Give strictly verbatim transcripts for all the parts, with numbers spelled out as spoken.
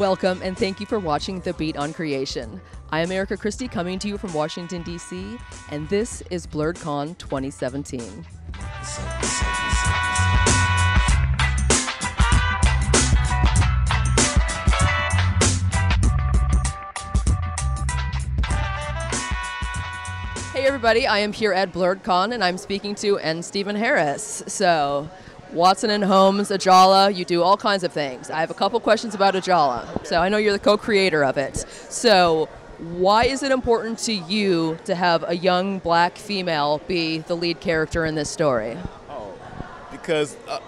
Welcome and thank you for watching The Beat on Creation. I am Erika Christie coming to you from Washington, D C, and this is BlerdCon twenty seventeen. Hey everybody, I am here at BlerdCon and I'm speaking to N. Steven Harris. So, Watson and Holmes, Ajala, you do all kinds of things. I have a couple questions about Ajala. So I know you're the co-creator of it. So why is it important to you to have a young black female be the lead character in this story? Oh, because, uh,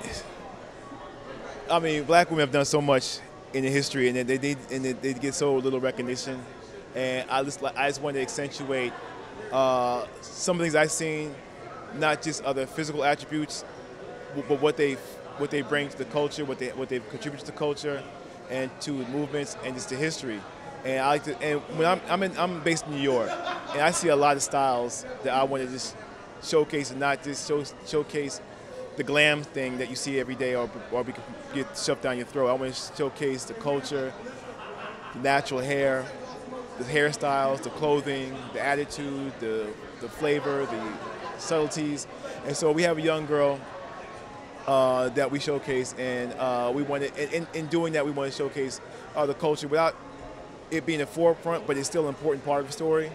I mean, black women have done so much in the history and they, they, and they get so little recognition. And I just, I just wanted to accentuate Uh, some of the things I've seen, not just other physical attributes, but what they what they bring to the culture, what they what they've contributed to the culture, and to movements and just to history. And I like to, and when I'm I'm, in, I'm based in New York, and I see a lot of styles that I want to just showcase, and not just show, showcase the glam thing that you see every day, or or get shoved down your throat. I want to showcase the culture, the natural hair, the hairstyles, the clothing, the attitude, the, the flavor, the subtleties. And so we have a young girl uh, that we showcase, and uh, we want to, in, in doing that, we want to showcase uh, the culture without it being the forefront, but it's still an important part of the story.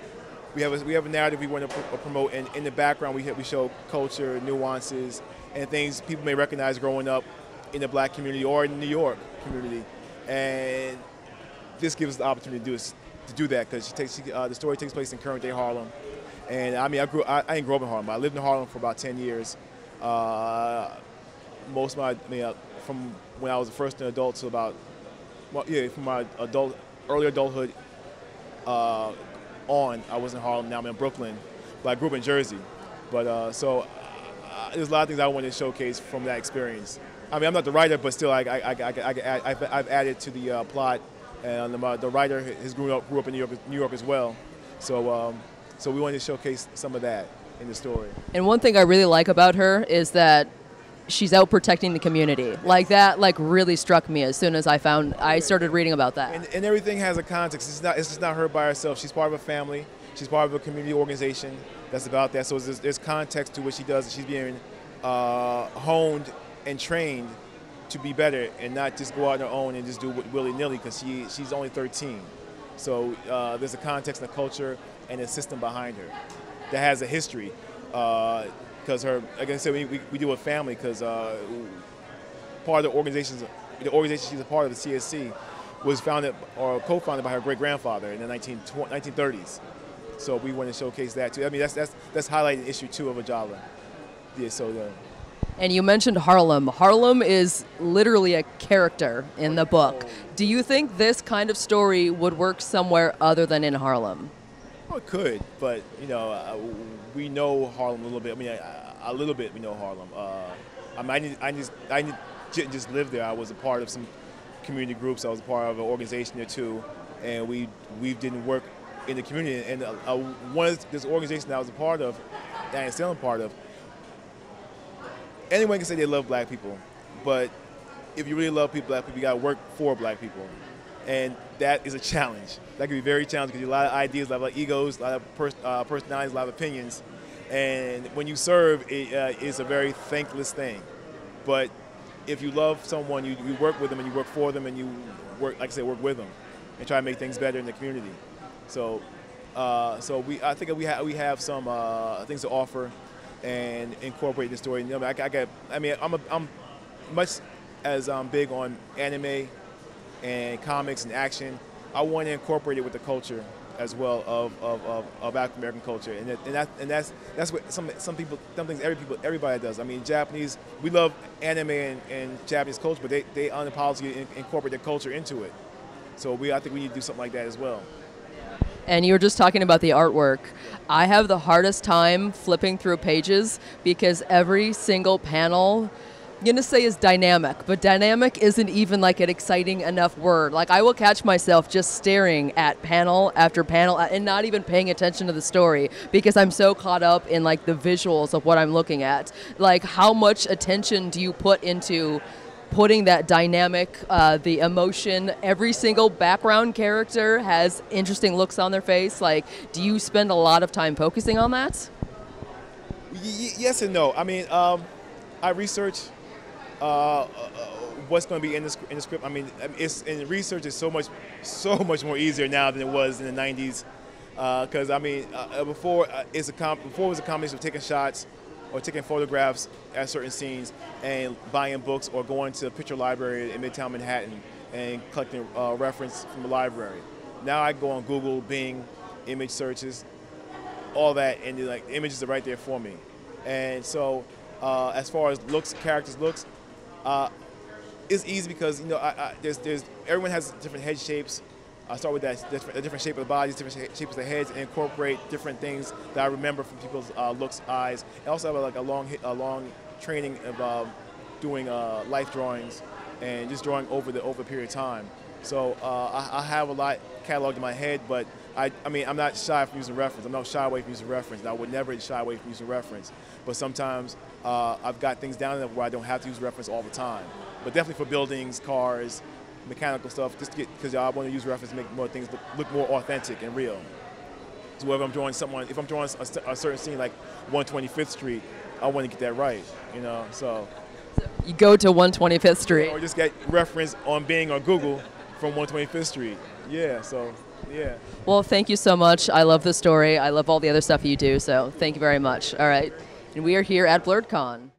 We have a, we have a narrative we want to pr promote, and in the background we, we show culture, nuances, and things people may recognize growing up in the black community or in the New York community. And this gives us the opportunity to do this. To do that because she takes she, uh, the story takes place in current day Harlem, and I mean I grew I, I didn't grow up in Harlem. I lived in Harlem for about ten years. Uh, most of my I mean, uh, from when I was the first adult to about well, yeah from my adult early adulthood uh, on I was in Harlem. Now I'm in Brooklyn, but I grew up in Jersey. But uh, so uh, there's a lot of things I wanted to showcase from that experience. I mean I'm not the writer, but still I I I, I, I I've, I've added to the uh, plot. And the writer has grew up, grew up in New York, New York as well, so um, so we wanted to showcase some of that in the story. And one thing I really like about her is that she's out protecting the community. Like that, like really struck me as soon as I found I started reading about that. And, and everything has a context. It's not it's just not her by herself. She's part of a family. She's part of a community organization that's about that. So there's, there's context to what she does. She's being uh, honed and trained to be better and not just go out on her own and just do it willy-nilly because she, she's only thirteen. So uh, there's a context and a culture and a system behind her that has a history. Because uh, her, like I said, we, we, we do a family because uh, part of the organization, the organization she's a part of, the C S C, was founded or co-founded by her great-grandfather in the nineteen thirties. So we want to showcase that too. I mean, that's, that's, that's highlighting issue two of Ajala. Yeah, so the, And you mentioned Harlem. Harlem is literally a character in the book. Do you think this kind of story would work somewhere other than in Harlem? Well, it could, but you know, uh, we know Harlem a little bit. I mean, a, a little bit we know Harlem. Uh, I mean, I, need, I, just, I need, just lived there. I was a part of some community groups. I was a part of an organization or two, and we we didn't work in the community. And uh, uh, one of this organization that I was a part of, that I'm still a part of. Anyone can say they love black people, but if you really love people, black people, you gotta work for black people. And that is a challenge. That can be very challenging because you have a lot of ideas, a lot of egos, a lot of pers uh, personalities, a lot of opinions. And when you serve, it uh, is a very thankless thing. But if you love someone, you, you work with them and you work for them and you work, like I said, work with them and try to make things better in the community. So, uh, so we, I think we have we have some uh, things to offer. And incorporate the story. You know, I, I got. I mean, I'm a, I'm much as I'm big on anime and comics and action. I want to incorporate it with the culture as well of of, of, of African American culture, and that, and that and that's that's what some some people some things every people everybody does. I mean, Japanese. We love anime and, and Japanese culture, but they they unapologetically incorporate their culture into it. So we I think we need to do something like that as well. And you were just talking about the artwork. I have the hardest time flipping through pages because every single panel, I'm gonna say is dynamic, but dynamic isn't even like an exciting enough word. Like I will catch myself just staring at panel after panel and not even paying attention to the story because I'm so caught up in like the visuals of what I'm looking at. Like how much attention do you put into putting that dynamic, uh, the emotion. Every single background character has interesting looks on their face. Like, do you spend a lot of time focusing on that? Y- yes and no. I mean, um, I research uh, uh, what's going to be in the, in the script. I mean, it's, and research is so much, so much more easier now than it was in the nineties. Because uh, I mean, uh, before uh, it's a com before it was a combination of taking shots or taking photographs at certain scenes and buying books or going to a picture library in Midtown Manhattan and collecting uh, reference from the library. Now I go on Google, Bing, image searches, all that, and the, like, images are right there for me. And so, uh, as far as looks, characters' looks, uh, it's easy because you know I, I, there's there's everyone has different head shapes. I start with that different, different shape of the bodies, different shapes of the heads, and incorporate different things that I remember from people's uh, looks, eyes. I also have like a long, a long training of uh, doing uh, life drawings and just drawing over the over a period of time. So uh, I, I have a lot cataloged in my head, but I, I mean, I'm not shy from using reference. I'm not shy away from using reference. And I would never shy away from using reference. But sometimes uh, I've got things down where I don't have to use reference all the time. But definitely for buildings, cars, mechanical stuff, just to get, because I want to use reference to make more things look, look more authentic and real. So whether I'm drawing someone, if I'm drawing a, a certain scene like one twenty-fifth street, I want to get that right, you know. So you go to one twenty-fifth street, or just get reference on Bing or Google from one twenty-fifth street. Yeah. So yeah. Well, thank you so much. I love the story. I love all the other stuff you do. So thank you very much. All right, and we are here at BlerdCon.